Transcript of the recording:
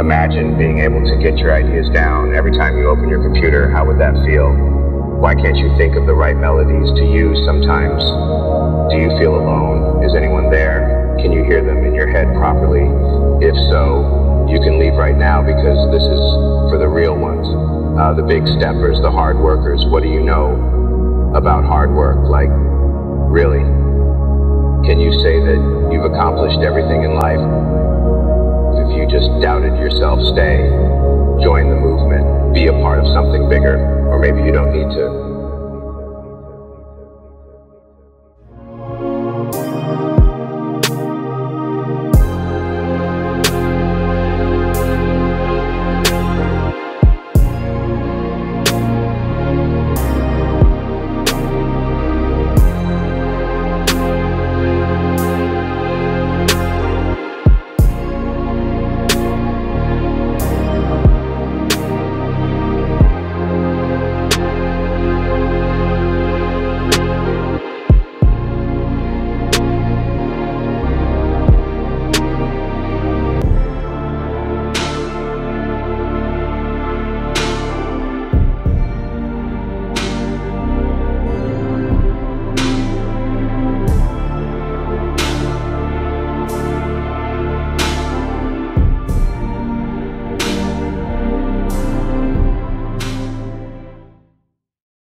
Imagine being able to get your ideas down every time you open your computer. How would that feel? Why can't you think of the right melodies to use sometimes? Do you feel alone? Is anyone there? Can you hear them in your head properly? If so, you can leave right now, because this is for the real ones. The big steppers, the hard workers. What do you know about hard work? Like, really? Can you say that you've accomplished everything in life? If you just doubted yourself, stay. Join the movement. Be a part of something bigger. Or maybe you don't need to.